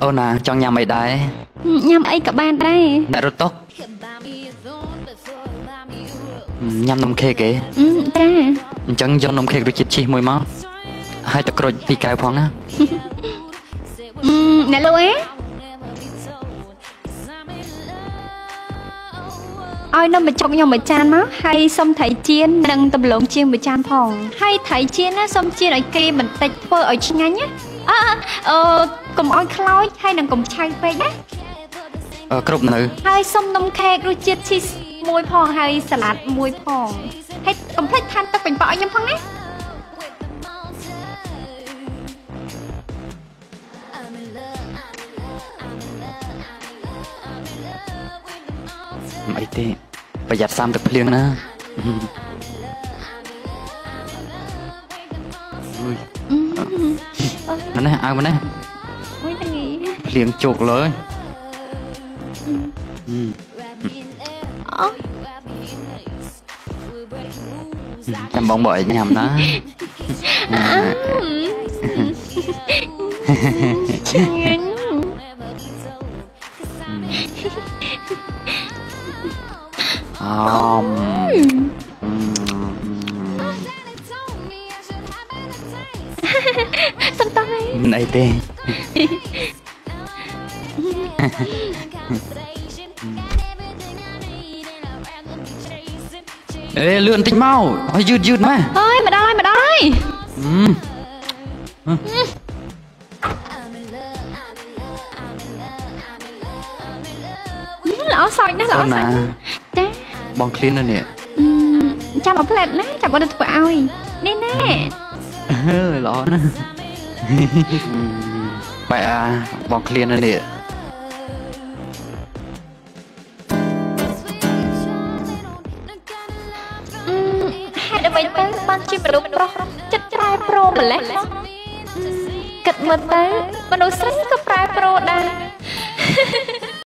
Ô nà, trong nhà mày đấy. Nhằm ấy cả ban đây. Đã rút tốt. Nhằm nông khê kìa. Chẳng do nông khê rồi chít chi mùi máu. Hai tập rồi bị cài phong á. Nè lâu ấy. Ôi nó mà chọc nhau mà chan má. Hay xong thấy chiên nâng tầm lộn chiên mà chan phòng. Hay thấy chiên á xong chiên ở kia mình tạch phơ ở trên nhanh á. Cùng ôi khói hay nâng cùng chai phê nhá. Cục nữ. Hay xong nông khê rồi chiết chi mùi phòng hay salad mùi phòng. Hay cùng thích than tắc bình bỏ nhầm phong á. Mày tê, phải giặt xăm được liêng nữa. Nó này, ai mà này? Liêng chuột lối. Chăm bóng bởi nhầm đó. Xong tay này tê. Ê lượn tích mau. Ôi dứt dứt mà. Ôi mà đói mà đói. Lỡ xoay nó lỡ xoay. Bóng clean rồi nè. Chào bóng lệch nè, chào bóng địch của ai. Nè nè. Lỡ nè. Vậy à, bóng clean rồi nè. Hãy đợi vậy tới, bọn chim bà đúng rồi. Chất trai pro bà lệch. Cật mật tới, bà đúng sẵn có trai pro đàn.